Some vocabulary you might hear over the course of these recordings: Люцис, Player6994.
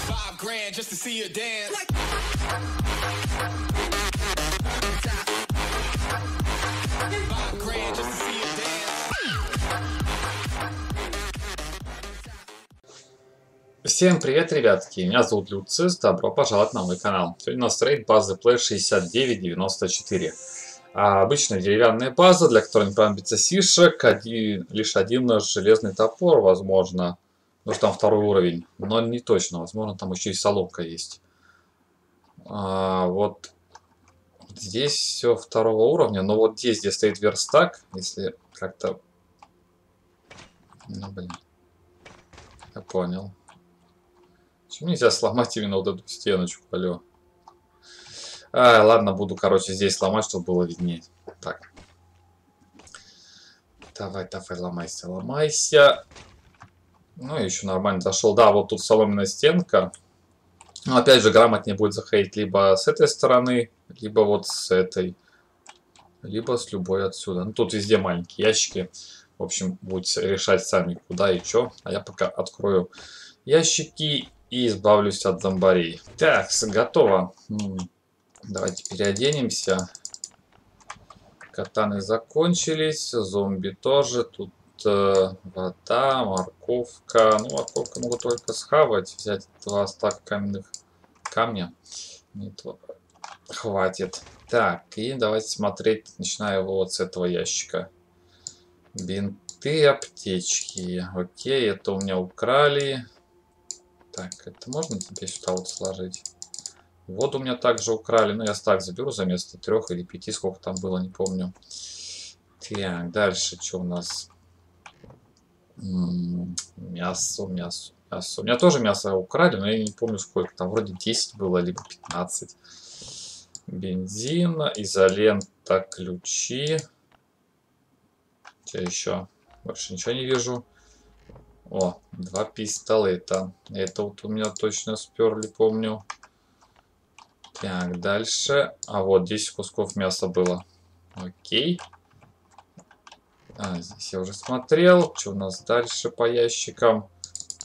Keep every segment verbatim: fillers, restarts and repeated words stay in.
Five grand just to see you dance. Five grand just to see you dance. Всем привет, ребятки! Меня зовут Люцис. Добро пожаловать на мой канал. Сегодня у нас рейд базы Player шестьдесят девять девяносто четыре. А обычная деревянная база, для которой не понадобится сишек, один, лишь один железный топор, возможно. Потому что там второй уровень, но не точно. Возможно, там еще и соломка есть. А, вот здесь все второго уровня, но вот здесь, где стоит верстак, если как-то... Ну, блин. Я понял. Почему нельзя сломать именно вот эту стеночку, алё? А, ладно, буду, короче, здесь сломать, чтобы было виднее. Так. Давай, давай, ломайся, ломайся. Ну, еще нормально зашел. Да, вот тут соломенная стенка. Но, опять же, грамотнее будет заходить либо с этой стороны, либо вот с этой. Либо с любой отсюда. Ну, тут везде маленькие ящики. В общем, будете решать сами, куда и что. А я пока открою ящики и избавлюсь от зомбарей. Так, готово. Давайте переоденемся. Катаны закончились. Зомби тоже тут. Вода, морковка. Ну, морковку могу только схавать. Взять два стака каменных камня. Нет, хватит. Так, и давайте смотреть. Начинаю вот с этого ящика. Бинты, аптечки. Окей, это у меня украли. Так, это можно теперь сюда вот сложить? Воду у меня также украли. Но я стак заберу за место трех или пяти. Сколько там было, не помню. Так, дальше что у нас? Мясо, мясо, мясо. У меня тоже мясо украли, но я не помню сколько. Там вроде десять было, либо пятнадцать. Бензин, изолента, ключи. Что еще? Больше ничего не вижу. О, два пистолета. Это вот у меня точно сперли, помню. Так, дальше. А вот десять кусков мяса было. Окей. А, здесь я уже смотрел, что у нас дальше по ящикам.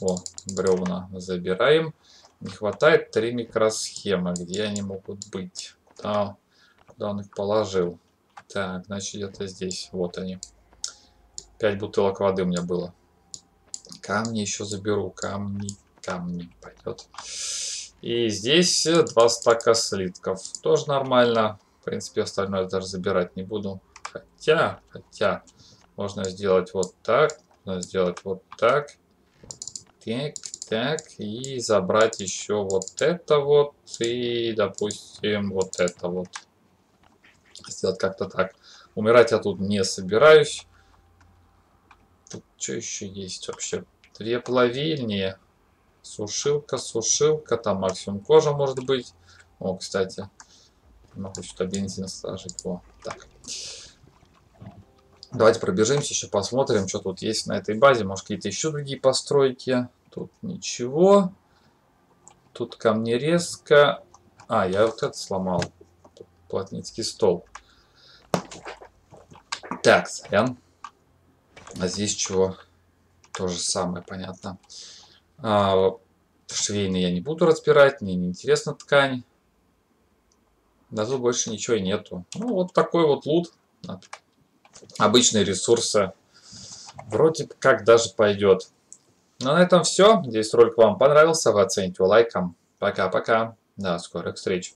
О, бревна забираем. Не хватает три микросхемы, где они могут быть. Куда, куда он их положил? Так, значит где-то здесь. Вот они. Пять бутылок воды у меня было. Камни еще заберу. Камни, камни пойдет. И здесь два стака слитков. Тоже нормально. В принципе, остальное я даже забирать не буду. Хотя, хотя... Можно сделать вот так, можно сделать вот так, так, так, и забрать еще вот это вот, и, допустим, вот это вот. Сделать как-то так. Умирать я тут не собираюсь. Тут что еще есть вообще? Две плавильни, сушилка, сушилка, там максимум кожа может быть. О, кстати, могу сюда бензин сложить. О, так. Давайте пробежимся, еще посмотрим, что тут есть на этой базе. Может, какие-то еще другие постройки. Тут ничего. Тут ко мне резко. А, я вот это сломал. Плотницкий стол. Так, сорян. А здесь чего? То же самое, понятно. А, швейный я не буду разбирать. Мне неинтересна ткань. Да тут больше ничего и нету. Ну, вот такой вот лут. Обычные ресурсы. Вроде как даже пойдет. Но на этом все. Надеюсь, ролик вам понравился. Вы оцените его лайком. Пока-пока. До скорых встреч.